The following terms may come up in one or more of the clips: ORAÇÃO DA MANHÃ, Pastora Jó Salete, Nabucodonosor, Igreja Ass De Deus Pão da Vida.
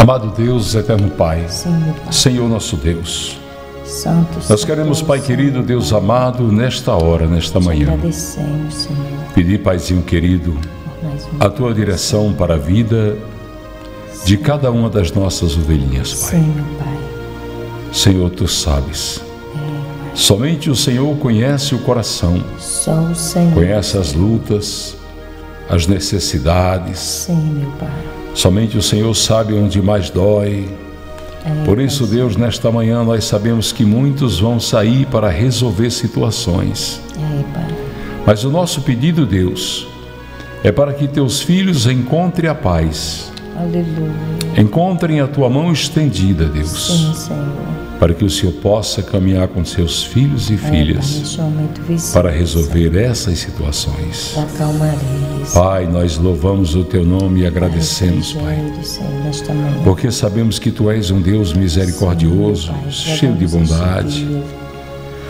Amado Deus, eterno Pai, Senhor nosso Deus, nós queremos, Pai querido, Deus amado, nesta hora, nesta manhã, pedir, Paizinho querido, a Tua direção para a vida de cada uma das nossas ovelhinhas, Pai. Senhor, Tu sabes. Somente o Senhor conhece o coração, conhece as lutas, as necessidades. Somente o Senhor sabe onde mais dói. Por isso, Deus, nesta manhã nós sabemos que muitos vão sair para resolver situações. Mas o nosso pedido, Deus, é para que Teus filhos encontrem a paz. Encontrem a Tua mão estendida, Deus. Para que o Senhor possa caminhar com Seus filhos e filhas para resolver essas situações. Pai, nós louvamos o Teu nome e agradecemos, Pai, porque sabemos que Tu és um Deus misericordioso, cheio de bondade,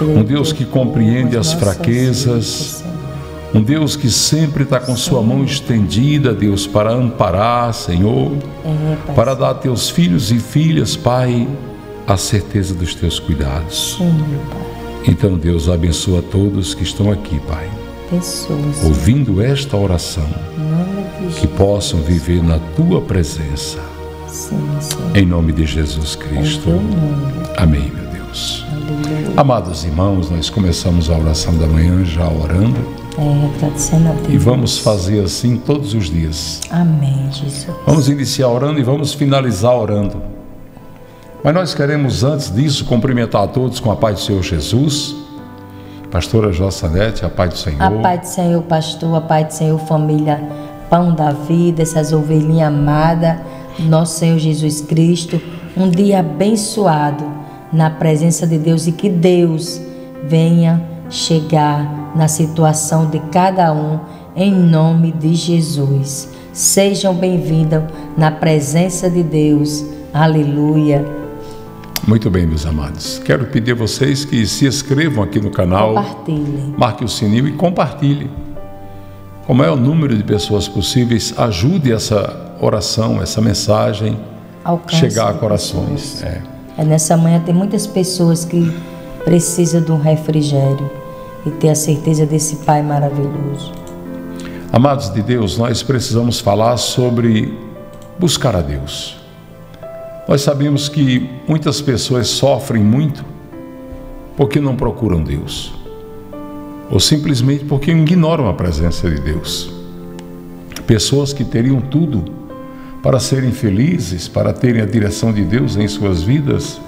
um Deus que compreende as fraquezas, um Deus que sempre está com Sua mão estendida, Deus, para amparar, Senhor, para dar a Teus filhos e filhas, Pai, a certeza dos Teus cuidados. Então, Deus, abençoa todos que estão aqui, Pai, ouvindo esta oração, que possam viver na Tua presença. Em nome de Jesus Cristo. Amém, meu Deus. Amados irmãos, nós começamos a oração da manhã já orando. Agradecendo a Deus. E vamos fazer assim todos os dias. Amém, Jesus. Vamos iniciar orando e vamos finalizar orando. Mas nós queremos, antes disso, cumprimentar a todos com a paz do Senhor Jesus. Pastora Jó Salete, a paz do Senhor. A paz do Senhor, pastor, a paz do Senhor, família Pão da Vida, essas ovelhinhas amadas, nosso Senhor Jesus Cristo. Um dia abençoado na presença de Deus e que Deus venha chegar na situação de cada um, em nome de Jesus. Sejam bem-vindos na presença de Deus. Aleluia. Muito bem, meus amados. Quero pedir a vocês que se inscrevam aqui no canal. Compartilhem. Marque o sininho e compartilhe. Com o maior número de pessoas possíveis, ajude essa oração, essa mensagem chegar a corações. Nessa manhã tem muitas pessoas que precisam de um refrigério e ter a certeza desse Pai maravilhoso. Amados de Deus, nós precisamos falar sobre buscar a Deus. Nós sabemos que muitas pessoas sofrem muito porque não procuram Deus, ou simplesmente porque ignoram a presença de Deus. Pessoas que teriam tudo para serem felizes, para terem a direção de Deus em suas vidas,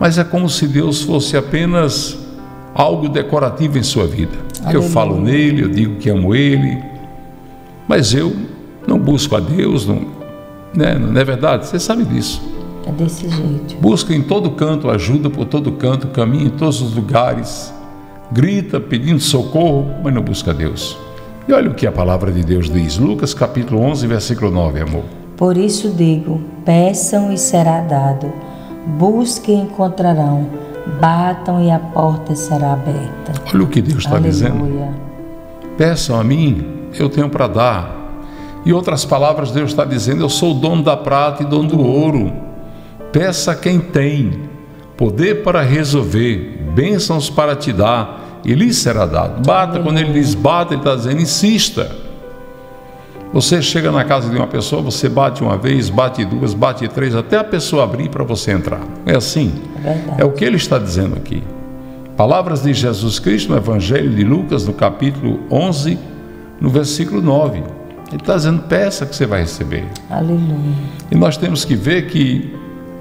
mas é como se Deus fosse apenas algo decorativo em sua vida. Eu falo nele, eu digo que amo ele, mas eu não busco a Deus, não é verdade? Você sabe disso. É desse jeito. Busca em todo canto, ajuda por todo canto, caminha em todos os lugares, grita pedindo socorro, mas não busca a Deus. E olha o que a palavra de Deus diz, Lucas capítulo 11, versículo 9, amor. Por isso digo, peçam e será dado, busquem e encontrarão, batam e a porta será aberta. Olha o que Deus está dizendo. Peçam a mim, eu tenho para dar. Em outras palavras, Deus está dizendo, eu sou o dono da prata e dono do ouro. Peça quem tem poder para resolver, bênçãos para te dar, e lhe será dado. Bata, quando ele diz bata, ele está dizendo, insista. Você chega na casa de uma pessoa, você bate uma vez, bate duas, bate três, até a pessoa abrir para você entrar. É assim? É o que ele está dizendo aqui. Palavras de Jesus Cristo no Evangelho de Lucas, no capítulo 11, no versículo 9. Ele está dizendo, peça que você vai receber. Aleluia. E nós temos que ver que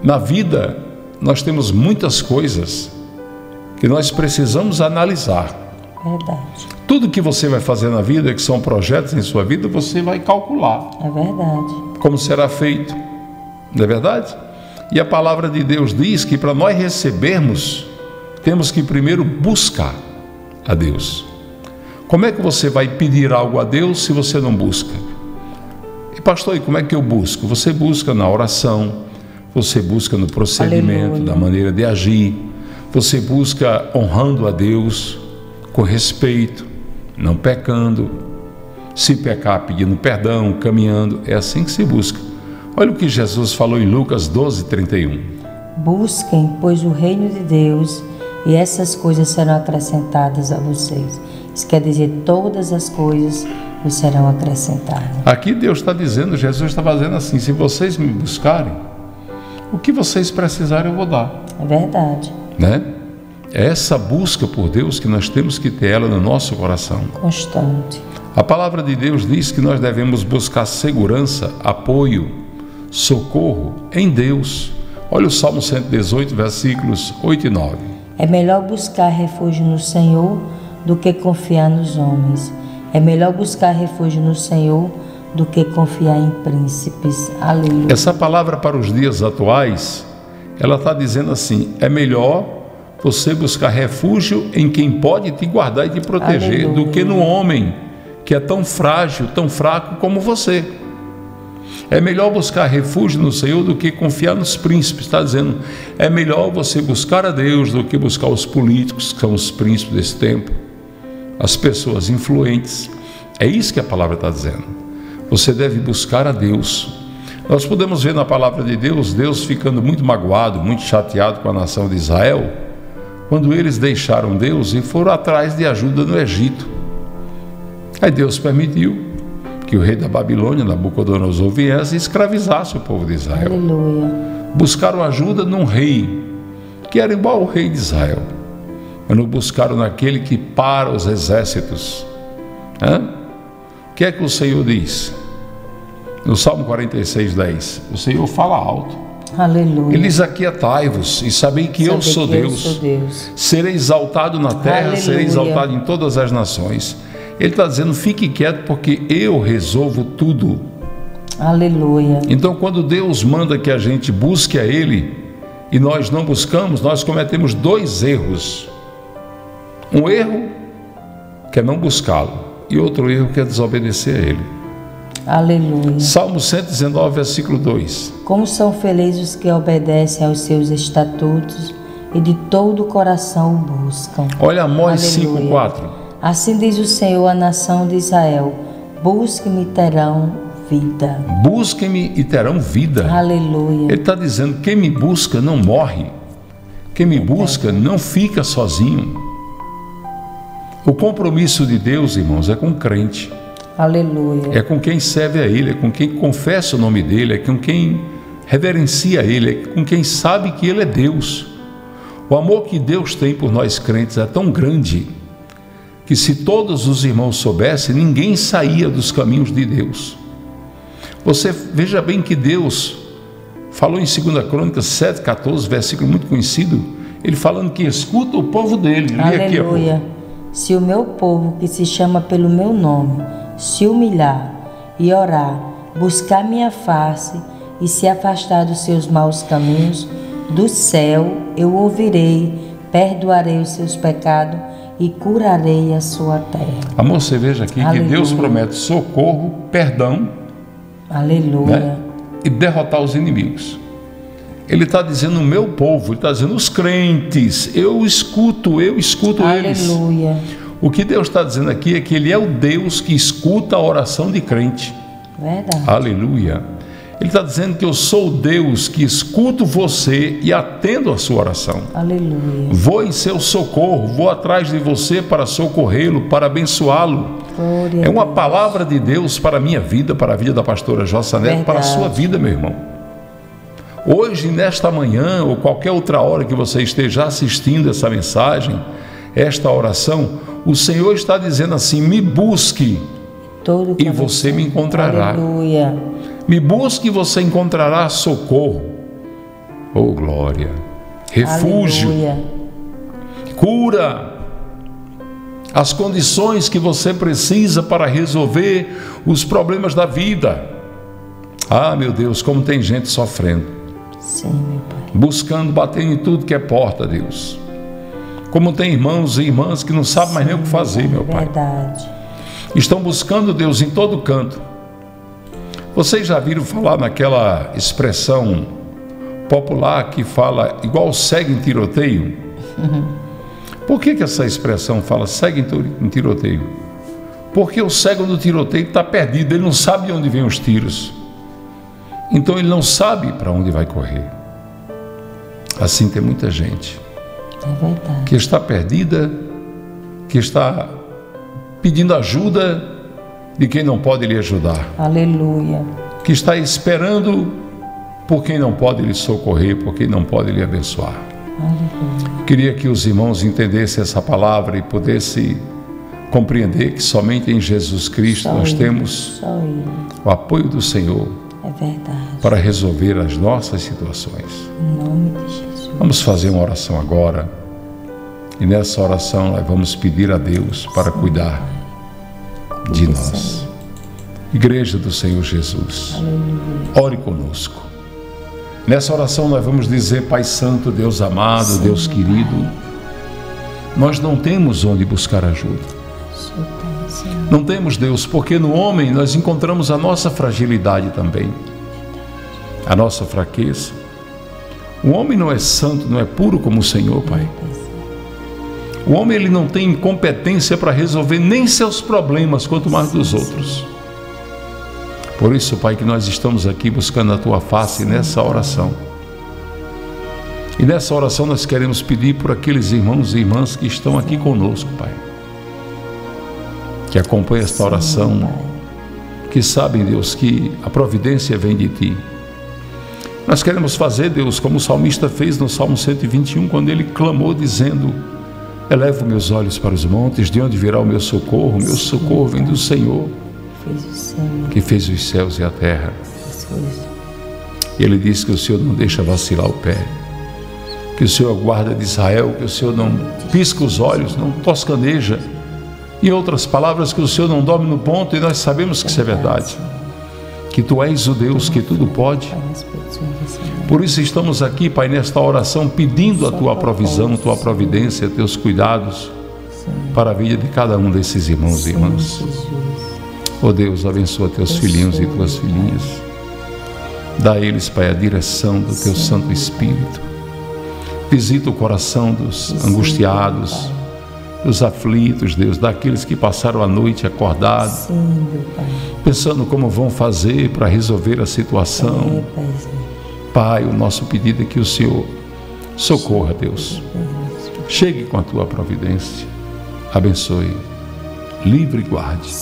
na vida nós temos muitas coisas que nós precisamos analisar. Verdade. Tudo que você vai fazer na vida, que são projetos em sua vida, você vai calcular. É verdade. Como será feito. Não é verdade? E a palavra de Deus diz que para nós recebermos, temos que primeiro buscar a Deus. Como é que você vai pedir algo a Deus se você não busca? E pastor, e como é que eu busco? Você busca na oração, você busca no procedimento, na maneira de agir, você busca honrando a Deus, com respeito, não pecando, se pecar pedindo perdão, caminhando, é assim que se busca. Olha o que Jesus falou em Lucas 12:31. Busquem, pois, o reino de Deus, e essas coisas serão acrescentadas a vocês. Isso quer dizer, todas as coisas vos serão acrescentadas. Aqui Deus está dizendo, Jesus está fazendo assim: se vocês me buscarem, o que vocês precisarem eu vou dar. É verdade, né? É essa busca por Deus que nós temos que ter ela no nosso coração. Constante. A palavra de Deus diz que nós devemos buscar segurança, apoio, socorro em Deus. Olha o Salmo 118, versículos 8 e 9. É melhor buscar refúgio no Senhor do que confiar nos homens. É melhor buscar refúgio no Senhor do que confiar em príncipes. Aleluia. Essa palavra para os dias atuais, ela está dizendo assim: é melhor você buscar refúgio em quem pode te guardar e te proteger, aleluia, do que no homem que é tão frágil, tão fraco como você. É melhor buscar refúgio no Senhor do que confiar nos príncipes. Está dizendo, é melhor você buscar a Deus do que buscar os políticos, que são os príncipes desse tempo, as pessoas influentes. É isso que a palavra está dizendo. Você deve buscar a Deus. Nós podemos ver na palavra de Deus, Deus ficando muito magoado, muito chateado com a nação de Israel, quando eles deixaram Deus e foram atrás de ajuda no Egito. Aí Deus permitiu que o rei da Babilônia, Nabucodonosor, viesse e escravizasse o povo de Israel. Aleluia. Buscaram ajuda num rei que era igual ao rei de Israel, mas não buscaram naquele que para os exércitos. O que é que o Senhor diz? No Salmo 46:10, o Senhor fala alto. Aleluia. Eles aquietai-vos e sabem que eu sou Deus. Serei exaltado na terra, aleluia, serei exaltado em todas as nações. Ele está dizendo, fique quieto porque eu resolvo tudo. Aleluia. Então quando Deus manda que a gente busque a Ele e nós não buscamos, nós cometemos dois erros. Um erro que é não buscá-lo e outro erro que é desobedecer a Ele. Aleluia. Salmo 119, versículo 2. Como são felizes os que obedecem aos seus estatutos e de todo o coração o buscam. Olha Amós 5:4. Assim diz o Senhor à nação de Israel: busquem-me e terão vida. Busquem-me e terão vida. Aleluia. Ele está dizendo, quem me busca não morre. Quem me busca não fica sozinho. O compromisso de Deus, irmãos, é com o crente. Aleluia. É com quem serve a Ele, é com quem confessa o nome dEle, é com quem reverencia a Ele, é com quem sabe que Ele é Deus. O amor que Deus tem por nós crentes é tão grande que se todos os irmãos soubessem, ninguém saía dos caminhos de Deus. Você veja bem que Deus falou em 2 Crônicas 7:14, versículo muito conhecido, Ele falando que escuta o povo dEle. Aleluia. Aqui, se o meu povo que se chama pelo meu nome se humilhar e orar, buscar minha face e se afastar dos seus maus caminhos, do céu eu ouvirei, perdoarei os seus pecados e curarei a sua terra. Amor, você veja aqui, aleluia, que Deus promete socorro, perdão, aleluia, né, e derrotar os inimigos. Ele está dizendo o meu povo, ele está dizendo os crentes, eu escuto aleluia, eles. Aleluia. O que Deus está dizendo aqui é que Ele é o Deus que escuta a oração de crente. Verdade. Aleluia. Ele está dizendo que eu sou o Deus que escuto você e atendo a sua oração. Aleluia. Vou em seu socorro, vou atrás de você para socorrê-lo, para abençoá-lo. É uma palavra de Deus para a minha vida, para a vida da pastora Jó Salete, para a sua vida, meu irmão. Hoje, nesta manhã, ou qualquer outra hora que você esteja assistindo essa mensagem, esta oração, o Senhor está dizendo assim, me busque e você me encontrará. Aleluia. Me busque e você encontrará socorro. Oh glória. Refúgio. Aleluia. Cura. As condições que você precisa para resolver os problemas da vida. Ah, meu Deus, como tem gente sofrendo. Sim, meu Pai. Buscando, batendo em tudo que é porta, Deus. Como tem irmãos e irmãs que não sabem mais nem o que fazer, meu Pai. Verdade. Estão buscando Deus em todo canto. Vocês já viram falar naquela expressão popular que fala igual segue em tiroteio? Por que essa expressão fala segue em tiroteio? Porque o cego do tiroteio está perdido, ele não sabe de onde vêm os tiros. Então ele não sabe para onde vai correr. Assim tem muita gente que está perdida, que está pedindo ajuda de quem não pode lhe ajudar. Aleluia. Que está esperando por quem não pode lhe socorrer, por quem não pode lhe abençoar. Aleluia. Queria que os irmãos entendessem essa palavra e pudessem compreender que somente em Jesus Cristo nós temos o apoio do Senhor para resolver as nossas situações. Em nome de Jesus. Vamos fazer uma oração agora e nessa oração nós vamos pedir a Deus para cuidar de nós. Igreja do Senhor Jesus, ore conosco. Nessa oração nós vamos dizer: Pai Santo, Deus amado, Deus querido, nós não temos onde buscar ajuda. Não temos, Deus, porque no homem nós encontramos a nossa fragilidade também, a nossa fraqueza. O homem não é santo, não é puro como o Senhor, Pai. O homem ele não tem competência para resolver nem seus problemas, quanto mais dos outros. Por isso, Pai, que nós estamos aqui buscando a Tua face nessa oração. E nessa oração nós queremos pedir por aqueles irmãos e irmãs que estão aqui conosco, Pai, que acompanham esta oração, que sabem, Deus, que a providência vem de Ti. Nós queremos fazer, Deus, como o salmista fez no Salmo 121, quando ele clamou dizendo: elevo meus olhos para os montes, de onde virá o meu socorro? Meu socorro vem do Senhor, que fez os céus e a terra. Ele diz que o Senhor não deixa vacilar o pé, que o Senhor guarda de Israel, que o Senhor não pisca os olhos, não toscaneja. Em outras palavras, que o Senhor não dorme no ponto, e nós sabemos que isso é verdade, que Tu és o Deus que tudo pode. Por isso estamos aqui, Pai, nesta oração, pedindo a Tua provisão, Tua providência, Teus cuidados para a vida de cada um desses irmãos e irmãs. Oh Deus, abençoa Teus filhinhos e Tuas filhinhas. Dá a eles, Pai, a direção do Teu Santo Espírito. Visita o coração dos angustiados, dos aflitos, Deus, daqueles que passaram a noite acordados, pensando como vão fazer para resolver a situação. Pai, o nosso pedido é que o Senhor socorra, Deus. Chegue com a Tua providência, abençoe, livre e guarde.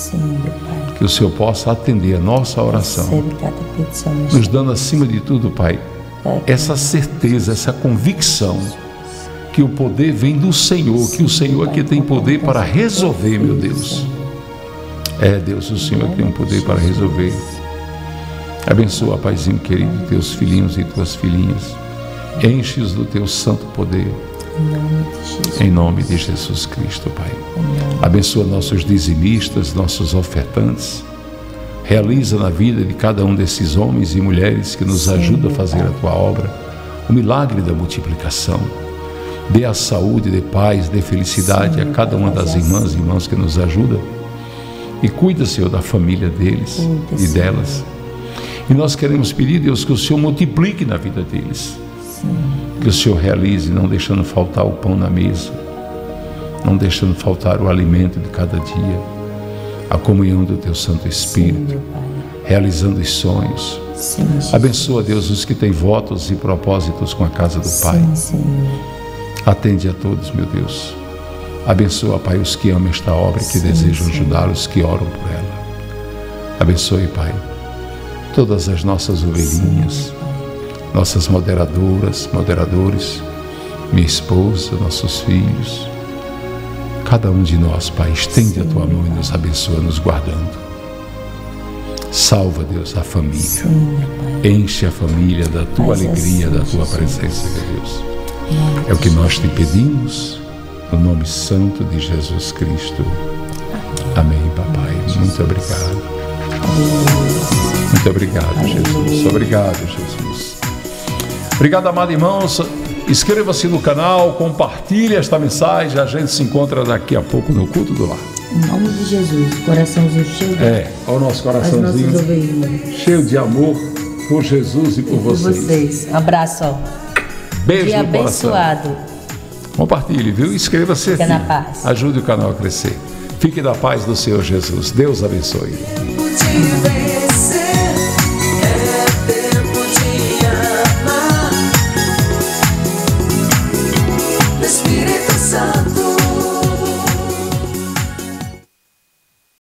Que o Senhor possa atender a nossa oração, nos dando acima de tudo, Pai, essa certeza, essa convicção que o poder vem do Senhor, que o Senhor é que tem poder para resolver, meu Deus. É, Deus, o Senhor tem um poder para resolver. Abençoa, Paizinho querido, Teus filhinhos e Tuas filhinhas. Enche-os do Teu santo poder. Em nome de Jesus Cristo, Pai. Abençoa nossos dizimistas, nossos ofertantes. Realiza na vida de cada um desses homens e mulheres que nos ajudam a fazer a Tua obra o milagre da multiplicação. Dê a saúde, dê paz, dê felicidade a cada uma das irmãs e irmãos que nos ajudam. E cuida, Senhor, da família deles e delas. E nós queremos pedir, Deus, que o Senhor multiplique na vida deles. Que o Senhor realize, não deixando faltar o pão na mesa, não deixando faltar o alimento de cada dia, a comunhão do Teu Santo Espírito. Realizando os sonhos. Abençoa, Deus, os que têm votos e propósitos com a casa do Pai. Atende a todos, meu Deus. Abençoa, Pai, os que amam esta obra, que desejam ajudar, os que oram por ela. Abençoe, Pai, todas as nossas ovelhinhas, nossas moderadoras, moderadores, minha esposa, nossos filhos, cada um de nós, Pai. Estende a Tua mão e nos abençoa, nos guardando. Salva, Deus, a família. Enche a família da Tua alegria, da Tua presença, meu Deus. É o que nós Te pedimos, no nome santo de Jesus Cristo. Amém, Papai. Muito obrigado. Muito obrigado, Jesus. Obrigado, Jesus. Obrigado, amado irmão. Inscreva-se no canal, compartilhe esta mensagem. A gente se encontra daqui a pouco no culto do lar. Em nome de Jesus, coraçãozinho cheio de amor. É, olha o nosso coraçãozinho cheio de amor por Jesus e por vocês. Abraço. Beijo no coração. Abençoado. Compartilhe, viu? Inscreva-se. Fica na paz. Ajude o canal a crescer. Fique na paz do Senhor Jesus. Deus abençoe.